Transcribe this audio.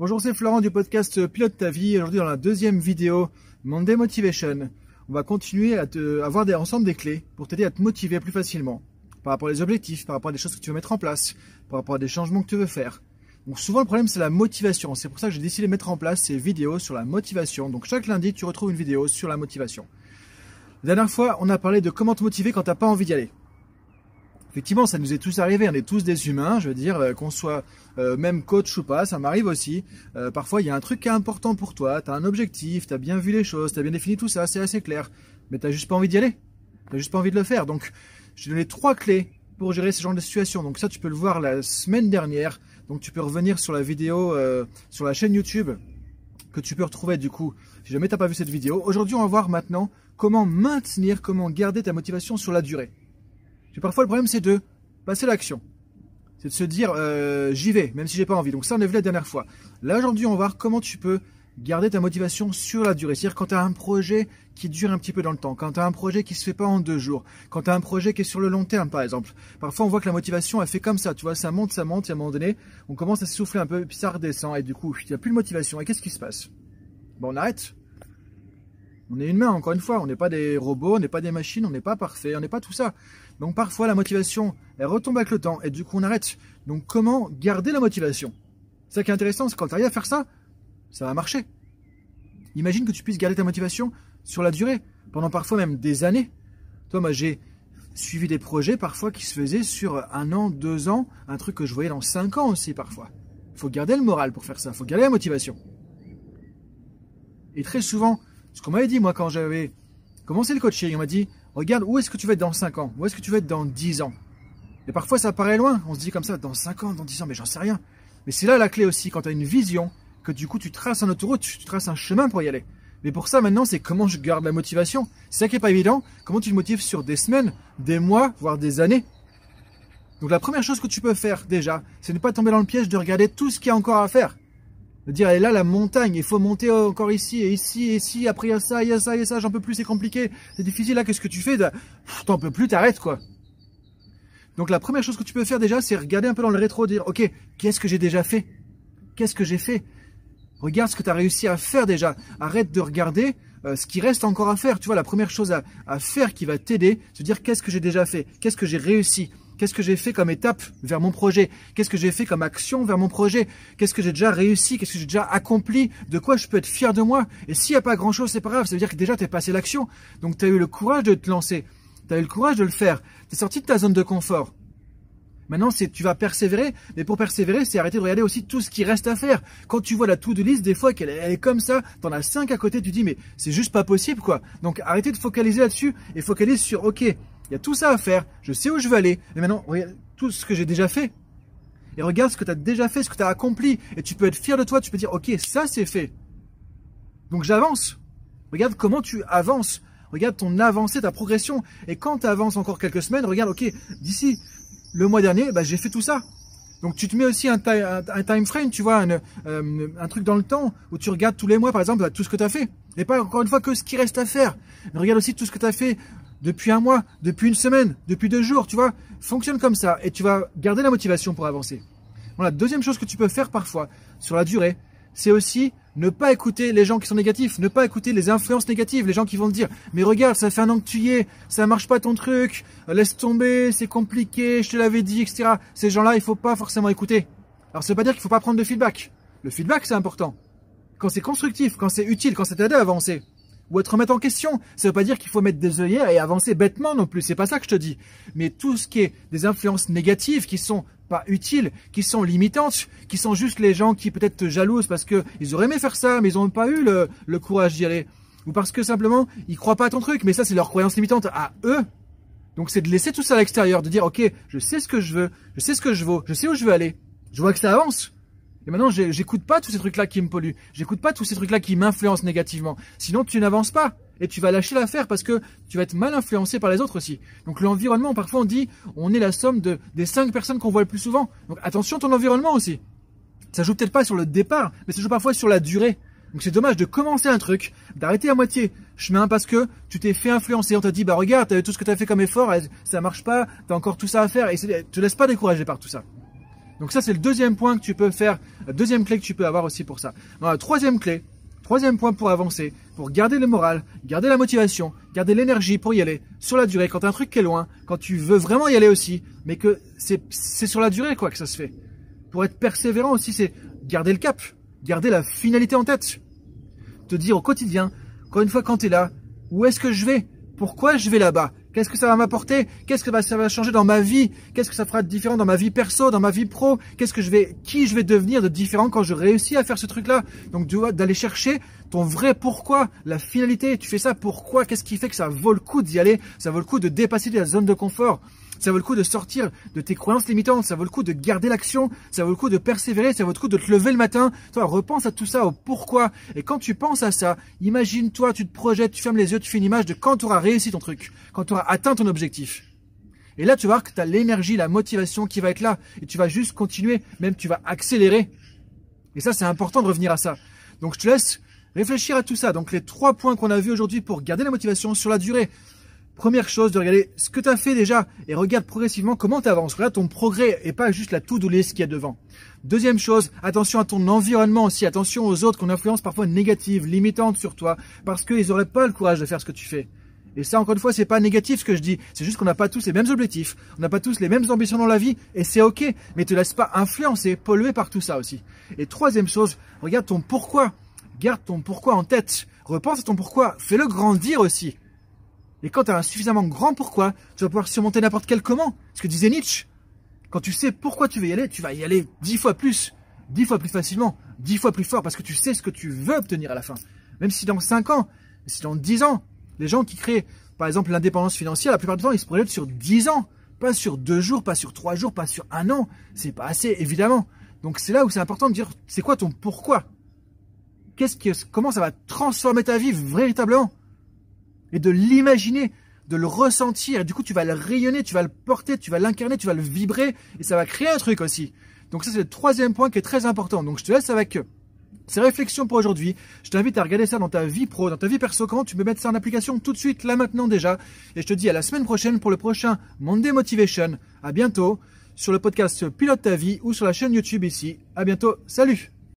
Bonjour, c'est Florent du podcast Pilote Ta Vie. Aujourd'hui, dans la deuxième vidéo Monday Motivation, on va continuer à avoir ensemble des clés pour t'aider à te motiver plus facilement par rapport à des objectifs, par rapport à des choses que tu veux mettre en place, par rapport à des changements que tu veux faire. Donc souvent, le problème, c'est la motivation. C'est pour ça que j'ai décidé de mettre en place ces vidéos sur la motivation. Donc chaque lundi, tu retrouves une vidéo sur la motivation. La dernière fois, on a parlé de comment te motiver quand tu n'as pas envie d'y aller. Effectivement, ça nous est tous arrivé, on est tous des humains, je veux dire, qu'on soit même coach ou pas, ça m'arrive aussi. Parfois, il y a un truc qui est important pour toi, tu as un objectif, tu as bien vu les choses, tu as bien défini tout ça, c'est assez clair. Mais tu n'as juste pas envie d'y aller, tu n'as juste pas envie de le faire. Donc, je t'ai donné 3 clés pour gérer ce genre de situation. Donc ça, tu peux le voir la semaine dernière. Donc tu peux revenir sur la vidéo, sur la chaîne YouTube que tu peux retrouver du coup, si jamais tu n'as pas vu cette vidéo. Aujourd'hui, on va voir maintenant comment maintenir, comment garder ta motivation sur la durée. Et parfois, le problème, c'est de passer l'action. C'est de se dire, j'y vais, même si j'ai pas envie. Donc ça, on l'a vu la dernière fois. Là, aujourd'hui, on va voir comment tu peux garder ta motivation sur la durée. C'est-à-dire quand tu as un projet qui dure un petit peu dans le temps, quand tu as un projet qui se fait pas en 2 jours, quand tu as un projet qui est sur le long terme, par exemple. Parfois, on voit que la motivation, elle fait comme ça. Tu vois, ça monte, et à un moment donné, on commence à s'essouffler un peu, puis ça redescend. Et du coup, il n'y a plus de motivation. Et qu'est-ce qui se passe? Ben, on arrête. On est humain, encore une fois, on n'est pas des robots, on n'est pas des machines, on n'est pas parfait, on n'est pas tout ça. Donc parfois la motivation, elle retombe avec le temps et du coup on arrête. Donc comment garder la motivation? Ça qui est intéressant, c'est quand tu arrives à faire ça, ça va marcher. Imagine que tu puisses garder ta motivation sur la durée, pendant parfois même des années. Toi, moi j'ai suivi des projets parfois qui se faisaient sur 1 an, 2 ans, un truc que je voyais dans 5 ans aussi parfois. Il faut garder le moral pour faire ça, il faut garder la motivation. Et très souvent... Ce qu'on m'avait dit, moi, quand j'avais commencé le coaching, on m'a dit, regarde, où est-ce que tu vas être dans 5 ans? Où est-ce que tu vas être dans 10 ans? Et parfois, ça paraît loin. On se dit comme ça, dans 5 ans, dans 10 ans, mais j'en sais rien. Mais c'est là la clé aussi, quand tu as une vision, que du coup, tu traces un autoroute, tu traces un chemin pour y aller. Mais pour ça, maintenant, c'est comment je garde la motivation. C'est ça qui n'est pas évident. Comment tu te motives sur des semaines, des mois, voire des années? Donc, la première chose que tu peux faire, déjà, c'est ne pas tomber dans le piège de regarder tout ce qu'il y a encore à faire. De dire, elle est là, la montagne, il faut monter encore ici, et ici, et ici, après il y a ça, il y a ça, il y a ça, j'en peux plus, c'est compliqué, c'est difficile, là, qu'est-ce que tu fais? T'en peux plus, t'arrêtes, quoi. Donc la première chose que tu peux faire déjà, c'est regarder un peu dans le rétro, dire, ok, qu'est-ce que j'ai déjà fait? Qu'est-ce que j'ai fait? Regarde ce que tu as réussi à faire déjà. Arrête de regarder ce qui reste encore à faire. Tu vois, la première chose à faire qui va t'aider, c'est de dire, qu'est-ce que j'ai déjà fait? Qu'est-ce que j'ai réussi? Qu'est-ce que j'ai fait comme étape vers mon projet? Qu'est-ce que j'ai fait comme action vers mon projet? Qu'est-ce que j'ai déjà réussi? Qu'est-ce que j'ai déjà accompli? De quoi je peux être fier de moi? Et s'il n'y a pas grand-chose, c'est pas grave. Ça veut dire que déjà, tu as passé l'action. Donc, tu as eu le courage de te lancer. Tu as eu le courage de le faire. Tu es sorti de ta zone de confort. Maintenant, tu vas persévérer. Mais pour persévérer, c'est arrêter de regarder aussi tout ce qui reste à faire. Quand tu vois la to-do list, des fois, qu'elle est comme ça, tu en as 5 à côté, tu dis, mais c'est juste pas possible, quoi. Donc, arrêtez de focaliser là-dessus et focalise sur, ok, il y a tout ça à faire, je sais où je veux aller, et maintenant, regarde tout ce que j'ai déjà fait. Et regarde ce que tu as déjà fait, ce que tu as accompli, et tu peux être fier de toi, tu peux dire, ok, ça c'est fait. Donc j'avance. Regarde comment tu avances, regarde ton avancée, ta progression, et quand tu avances encore quelques semaines, regarde, ok, d'ici le mois dernier, bah, j'ai fait tout ça. Donc tu te mets aussi un time frame, tu vois, un truc dans le temps où tu regardes tous les mois, par exemple, là, tout ce que tu as fait. Et pas encore une fois que ce qui reste à faire. Mais regarde aussi tout ce que tu as fait depuis 1 mois, depuis 1 semaine, depuis 2 jours, tu vois, fonctionne comme ça et tu vas garder la motivation pour avancer. Voilà, deuxième chose que tu peux faire parfois sur la durée, c'est aussi ne pas écouter les gens qui sont négatifs, ne pas écouter les influences négatives, les gens qui vont te dire « mais regarde, ça fait 1 an que tu y es, ça marche pas ton truc, laisse tomber, c'est compliqué, je te l'avais dit, etc. » Ces gens-là, il faut pas forcément écouter. Alors ça veut pas dire qu'il faut pas prendre de feedback. Le feedback, c'est important. Quand c'est constructif, quand c'est utile, quand ça t'aide à avancer. Ou à te remettre en question. Ça veut pas dire qu'il faut mettre des œillères et avancer bêtement non plus. C'est pas ça que je te dis. Mais tout ce qui est des influences négatives qui sont pas utiles, qui sont limitantes, qui sont juste les gens qui peut-être te jalousent parce que ils auraient aimé faire ça, mais ils ont pas eu le courage d'y aller. Ou parce que simplement, ils croient pas à ton truc. Mais ça, c'est leur croyance limitante à eux. Donc c'est de laisser tout ça à l'extérieur, de dire, ok, je sais ce que je veux, je sais ce que je vaux, je sais où je veux aller. Je vois que ça avance. Et maintenant, j'écoute pas tous ces trucs-là qui me polluent. J'écoute pas tous ces trucs-là qui m'influencent négativement. Sinon, tu n'avances pas. Et tu vas lâcher l'affaire parce que tu vas être mal influencé par les autres aussi. Donc, l'environnement, parfois, on dit, on est la somme des 5 personnes qu'on voit le plus souvent. Donc, attention à ton environnement aussi. Ça joue peut-être pas sur le départ, mais ça joue parfois sur la durée. Donc, c'est dommage de commencer un truc, d'arrêter à moitié chemin parce que tu t'es fait influencer. On t'a dit, bah, regarde, t'as eu tout ce que t'as fait comme effort, ça marche pas, t'as encore tout ça à faire. Et te laisse pas décourager par tout ça. Donc ça, c'est le deuxième point que tu peux faire, la deuxième clé que tu peux avoir aussi pour ça. Alors, la troisième clé, troisième point pour avancer, pour garder le moral, garder la motivation, garder l'énergie pour y aller sur la durée. Quand tu as un truc qui est loin, quand tu veux vraiment y aller aussi, mais que c'est sur la durée quoi que ça se fait. Pour être persévérant aussi, c'est garder le cap, garder la finalité en tête. Te dire au quotidien, encore une fois quand tu es là, où est-ce que je vais? Pourquoi je vais là-bas? Qu'est-ce que ça va m'apporter? Qu'est-ce que ça va changer dans ma vie? Qu'est-ce que ça fera de différent dans ma vie perso, dans ma vie pro? Qu'est-ce que qui je vais devenir de différent quand je réussis à faire ce truc-là? Donc tu vois, d'aller chercher ton vrai pourquoi, la finalité. Tu fais ça pourquoi? Qu'est-ce qui fait que ça vaut le coup d'y aller? Ça vaut le coup de dépasser la zone de confort. Ça vaut le coup de sortir de tes croyances limitantes. Ça vaut le coup de garder l'action. Ça vaut le coup de persévérer. Ça vaut le coup de te lever le matin. Toi, repense à tout ça, au pourquoi. Et quand tu penses à ça, imagine-toi, tu te projettes, tu fermes les yeux, tu fais une image de quand tu auras réussi ton truc, quand tu auras atteint ton objectif. Et là, tu vas voir que tu as l'énergie, la motivation qui va être là. Et tu vas juste continuer, même tu vas accélérer. Et ça, c'est important de revenir à ça. Donc, je te laisse réfléchir à tout ça. Donc, les trois points qu'on a vus aujourd'hui pour garder la motivation sur la durée. Première chose, de regarder ce que tu as fait déjà et regarde progressivement comment tu avances. Regarde ton progrès et pas juste la to-do list qu'il y a devant. Deuxième chose, attention à ton environnement aussi, attention aux autres qu'on influence parfois négative, limitante sur toi parce qu'ils n'auraient pas le courage de faire ce que tu fais. Et ça, encore une fois, c'est pas négatif ce que je dis, c'est juste qu'on n'a pas tous les mêmes objectifs, on n'a pas tous les mêmes ambitions dans la vie et c'est ok, mais te laisse pas influencer, polluer par tout ça aussi. Et troisième chose, regarde ton pourquoi, garde ton pourquoi en tête, repense à ton pourquoi, fais-le grandir aussi. Et quand tu as un suffisamment grand pourquoi, tu vas pouvoir surmonter n'importe quel comment. Ce que disait Nietzsche, quand tu sais pourquoi tu veux y aller, tu vas y aller 10 fois plus, 10 fois plus facilement, 10 fois plus fort, parce que tu sais ce que tu veux obtenir à la fin. Même si dans 5 ans, si dans 10 ans, les gens qui créent, par exemple, l'indépendance financière, la plupart du temps, ils se projettent sur 10 ans, pas sur 2 jours, pas sur 3 jours, pas sur 1 an. C'est pas assez, évidemment. Donc c'est là où c'est important de dire, c'est quoi ton pourquoi? Comment ça va transformer ta vie véritablement? Et de l'imaginer, de le ressentir. Et du coup, tu vas le rayonner, tu vas le porter, tu vas l'incarner, tu vas le vibrer. Et ça va créer un truc aussi. Donc ça, c'est le troisième point qui est très important. Donc je te laisse avec ces réflexions pour aujourd'hui. Je t'invite à regarder ça dans ta vie pro, dans ta vie perso. Comment tu peux mettre ça en application tout de suite, là maintenant déjà. Et je te dis à la semaine prochaine pour le prochain Monday Motivation. À bientôt sur le podcast Pilote Ta Vie ou sur la chaîne YouTube ici. À bientôt. Salut!